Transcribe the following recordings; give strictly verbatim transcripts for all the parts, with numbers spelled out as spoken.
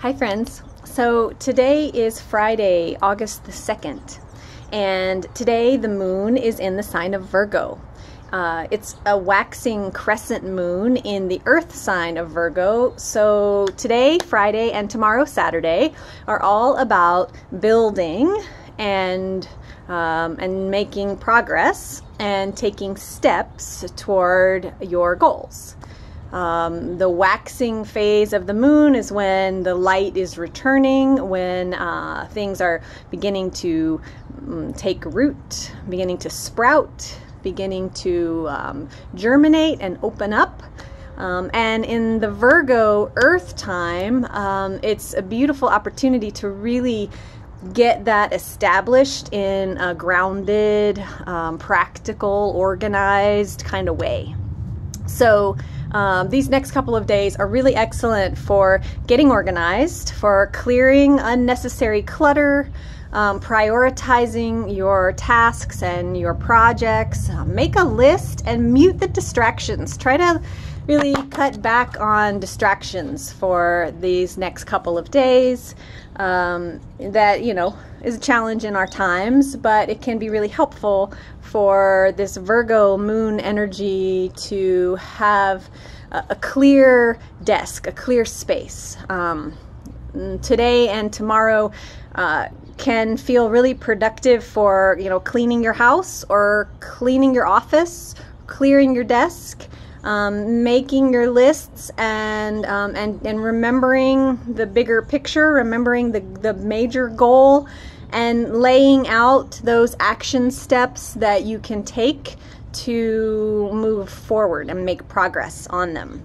Hi friends, so today is Friday, August the second, and today the moon is in the sign of Virgo. Uh, it's a waxing crescent moon in the earth sign of Virgo, so today, Friday, and tomorrow, Saturday, are all about building and, um, and making progress and taking steps toward your goals. Um, the waxing phase of the moon is when the light is returning, when uh, things are beginning to um, take root, beginning to sprout, beginning to um, germinate and open up. Um, and in the Virgo Earth time, um, it's a beautiful opportunity to really get that established in a grounded, um, practical, organized kind of way. So um, these next couple of days are really excellent for getting organized, for clearing unnecessary clutter, um, prioritizing your tasks and your projects. Uh, make a list and mute the distractions. Try to really cut back on distractions for these next couple of days. Um, that, you know, is a challenge in our times, but it can be really helpful for this Virgo moon energy to have a, a clear desk, a clear space. Um, today and tomorrow uh, can feel really productive for, you know, cleaning your house or cleaning your office, clearing your desk. Um, making your lists and, um, and and remembering the bigger picture, remembering the, the major goal, and laying out those action steps that you can take to move forward and make progress on them.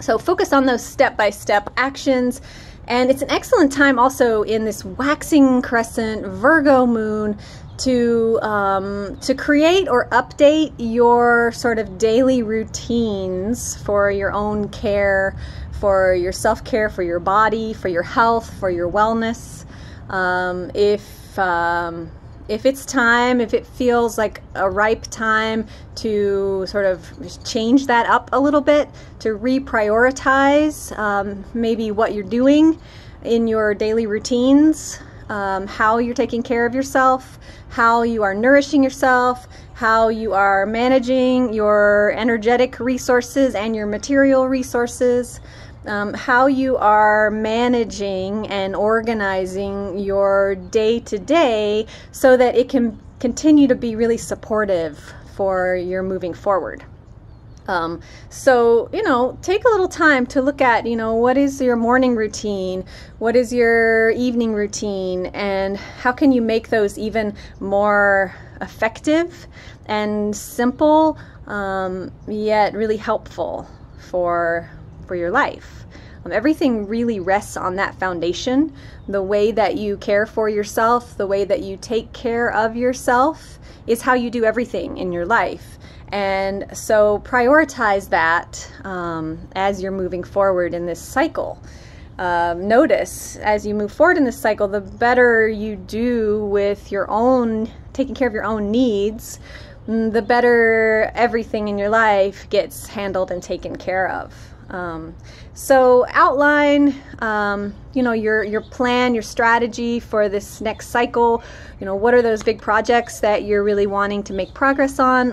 So focus on those step-by-step actions. And it's an excellent time also in this waxing crescent Virgo moon to um, to create or update your sort of daily routines for your own care, for your self-care, for your body, for your health, for your wellness. Um, if, um, if it's time, if it feels like a ripe time to sort of change that up a little bit, to reprioritize um, maybe what you're doing in your daily routines, Um, how you're taking care of yourself, how you are nourishing yourself, how you are managing your energetic resources and your material resources, um, how you are managing and organizing your day-to-day so that it can continue to be really supportive for your moving forward. Um, so, you know, take a little time to look at, you know, what is your morning routine? What is your evening routine? And how can you make those even more effective and simple, um, yet really helpful for, for your life? Um, everything really rests on that foundation. The way that you care for yourself, the way that you take care of yourself is how you do everything in your life. And so prioritize that um, as you're moving forward in this cycle. Um, notice as you move forward in this cycle, the better you do with your own, taking care of your own needs, the better everything in your life gets handled and taken care of. Um, so outline, um, you know, your, your plan, your strategy for this next cycle. You know, what are those big projects that you're really wanting to make progress on?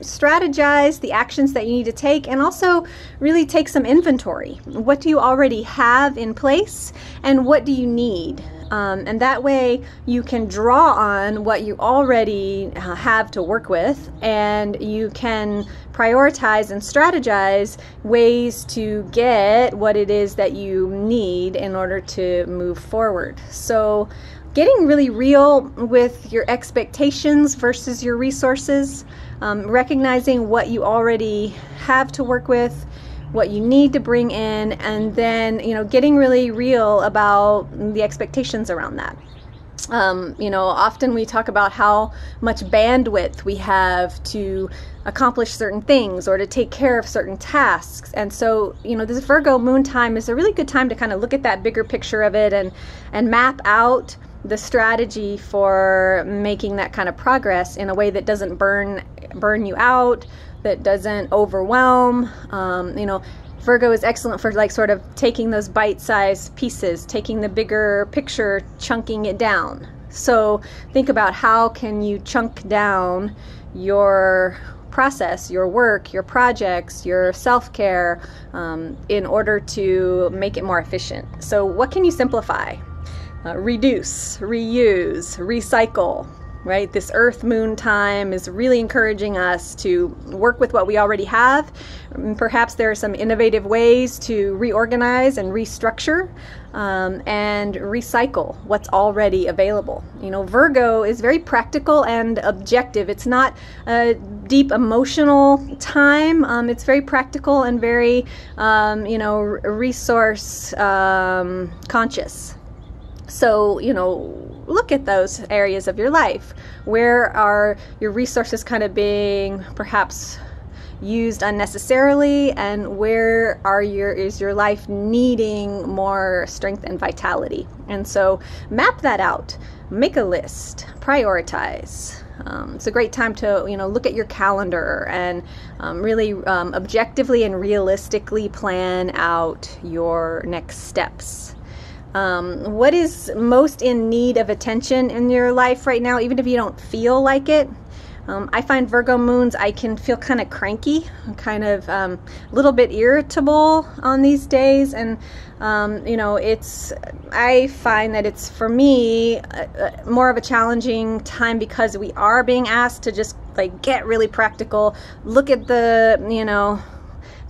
Strategize the actions that you need to take, and also really take some inventory. What do you already have in place, and what do you need? Um, and that way you can draw on what you already have to work with, and you can prioritize and strategize ways to get what it is that you need in order to move forward. So getting really real with your expectations versus your resources, um, recognizing what you already have to work with, what you need to bring in, and then, you know, getting really real about the expectations around that. Um, you know, often we talk about how much bandwidth we have to accomplish certain things or to take care of certain tasks. And so, you know, this Virgo moon time is a really good time to kind of look at that bigger picture of it and, and map out the strategy for making that kind of progress in a way that doesn't burn burn you out, that doesn't overwhelm. Um, you know, Virgo is excellent for like sort of taking those bite-sized pieces, taking the bigger picture, chunking it down. So think about how can you chunk down your process, your work, your projects, your self-care um, in order to make it more efficient. So what can you simplify? Uh, reduce, reuse, recycle. Right? This Earth Moon time is really encouraging us to work with what we already have. Perhaps there are some innovative ways to reorganize and restructure um, and recycle what's already available. You know, Virgo is very practical and objective. It's not a deep emotional time. Um, it's very practical and very, um, you know, resource um, conscious. So, you know, look at those areas of your life. Where are your resources kind of being perhaps used unnecessarily, and where are your is your life needing more strength and vitality? And so map that out, make a list, prioritize. Um, it's a great time to, you know, look at your calendar and um, really um, objectively and realistically plan out your next steps. Um, what is most in need of attention in your life right now, even if you don't feel like it? Um, I find Virgo moons, I can feel kind of cranky, kind of um, a little bit irritable on these days. And, um, you know, it's, I find that it's, for me, uh, more of a challenging time because we are being asked to just like get really practical, look at the, you know,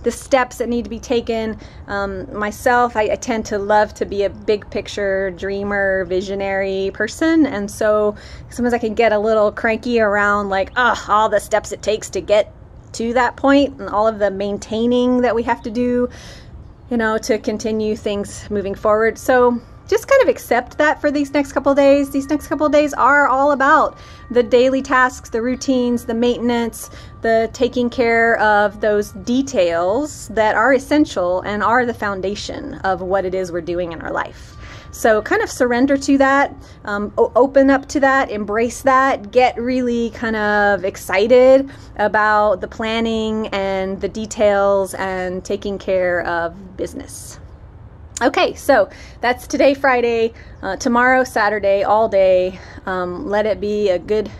the steps that need to be taken. Um, myself, I, I tend to love to be a big picture dreamer, visionary person, and so sometimes I can get a little cranky around like, oh, all the steps it takes to get to that point and all of the maintaining that we have to do, you know, to continue things moving forward. So just kind of accept that for these next couple of days. These next couple of days are all about the daily tasks, the routines, the maintenance, the taking care of those details that are essential and are the foundation of what it is we're doing in our life. So kind of surrender to that, um, open up to that, embrace that, get really kind of excited about the planning and the details and taking care of business. Okay, so that's today, Friday, uh, tomorrow, Saturday, all day. Um, let it be a good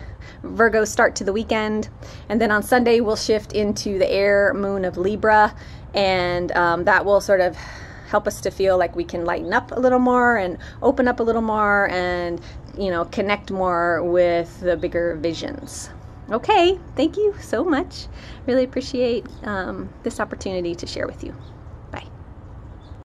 Virgo start to the weekend. And then on Sunday, we'll shift into the air moon of Libra, and um, that will sort of help us to feel like we can lighten up a little more and open up a little more and, you know, connect more with the bigger visions. Okay, thank you so much. Really appreciate um, this opportunity to share with you.